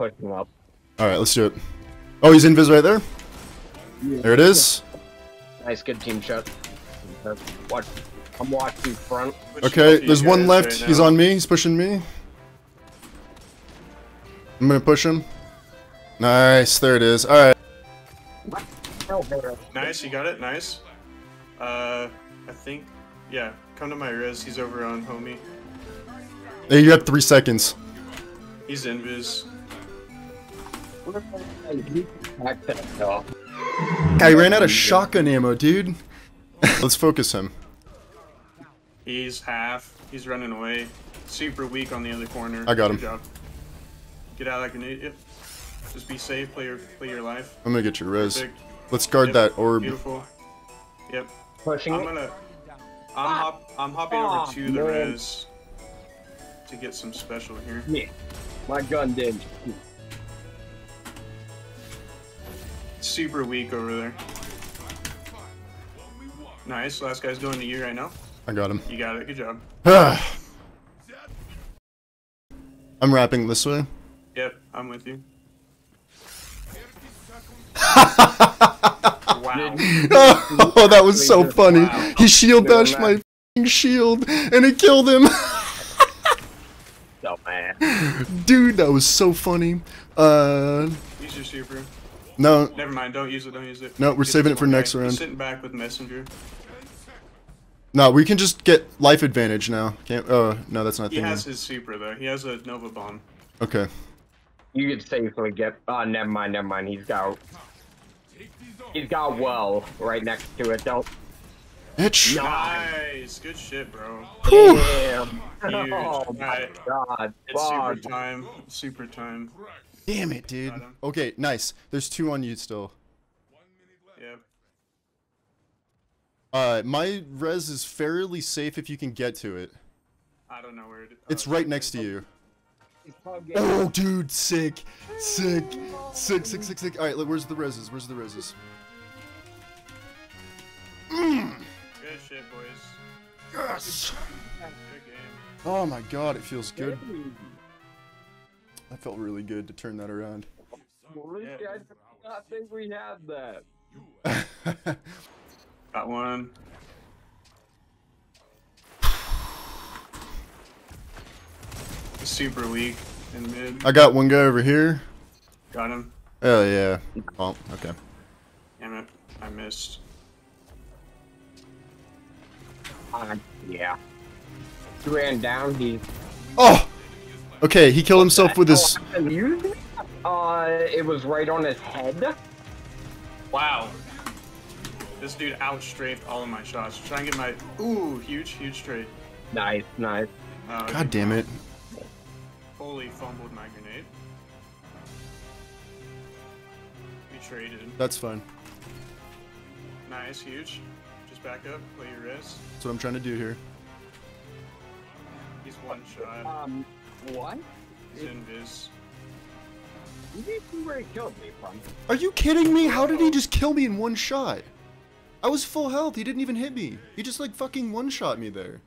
push him up. Alright, let's do it. Oh, he's invis right there? Yeah. There it is. Nice, good team shot. Watch. I'm watching front. Okay, there's one left. He's on me. He's pushing me. I'm gonna push him. Nice, there it is. Alright. Nice, you got it? Nice. I think, yeah. Come to my res. He's over on homie. Hey, you have 3 seconds. He's invis. I ran out of shotgun ammo, dude. Let's focus him. He's half. He's running away. Super weak on the other corner. I got him. Good job. Get out of that grenade. Yep. Just be safe. Play your life. I'm gonna get your res. Perfect. Let's guard that orb. Beautiful. Yep. Pushing I'm hopping over to the res to get some special here. Yeah. My gun did. Super weak over there. Nice. Last guy's going to you right now. I got him. You got it. Good job. I'm wrapping this way. Yep, I'm with you. Wow. Oh, that was so funny. Wow. He shield bashed my f***ing shield, and it killed him. Oh, man. Dude, that was so funny. Use your super. No. Never mind. Don't use it. Don't use it. No, we're saving it for next round. You're sitting back with messenger. No, we can just get life advantage now. Can't. Oh, no, that's not. He has his super though. He has a Nova bomb. Okay. You could safely get. Oh, never mind. Never mind. He's got. He's got well right next to it. Don't. Bitch. Nice. Good shit, bro. Damn. Huge. Oh my God. It's super time. Super time. Damn it, dude. Okay, nice. There's 2 on you still. Yeah. My res is fairly safe if you can get to it. I don't know where it is. It's right next to you. Oh, dude, sick. Sick. Sick, sick, sick, sick. Alright, where's the reses? Where's the reses? Mm. Good shit, boys. Yes! Good game. Oh my God, it feels good. I felt really good to turn that around. Well, yeah. I did not think we had that. Got one. Super weak in mid. I got one guy over here. Got him. Oh yeah. Oh, okay. Damn it. I missed. Yeah. He ran down. He. Oh! Okay, he killed himself with his... it was right on his head. Wow. This dude outstrafed all of my shots. Try and get my... Ooh, huge, huge straight. Nice, nice. God damn it. Fully fumbled my grenade. We traded. That's fine. Nice, huge. Just back up, play your wrist. That's what I'm trying to do here. He's one shot. What? He's invis. You killed me, from. Are you kidding me? How did he just kill me in one shot? I was full health. He didn't even hit me. He just like fucking one-shot me there.